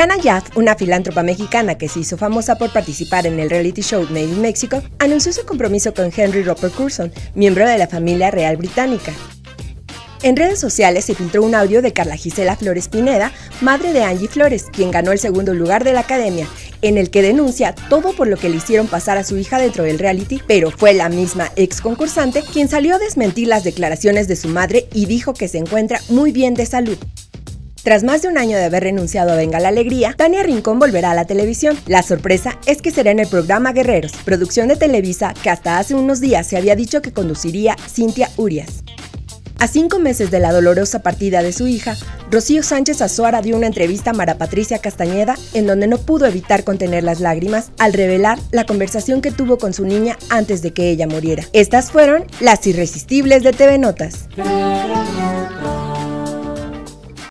Hanna Jaff, una filántropa mexicana que se hizo famosa por participar en el reality show Made in Mexico, anunció su compromiso con Henry Rupert Curson, miembro de la familia real británica. En redes sociales se filtró un audio de Carla Gisela Flores Pineda, madre de Angie Flores, quien ganó el segundo lugar de la academia, en el que denuncia todo por lo que le hicieron pasar a su hija dentro del reality, pero fue la misma ex concursante quien salió a desmentir las declaraciones de su madre y dijo que se encuentra muy bien de salud. Tras más de un año de haber renunciado a Venga la Alegría, Tania Rincón volverá a la televisión. La sorpresa es que será en el programa Guerreros, producción de Televisa, que hasta hace unos días se había dicho que conduciría Cynthia Urías. A 5 meses de la dolorosa partida de su hija, Rocío Sánchez Azuara dio una entrevista a Mara Patricia Castañeda en donde no pudo evitar contener las lágrimas al revelar la conversación que tuvo con su niña antes de que ella muriera. Estas fueron las irresistibles de TV Notas.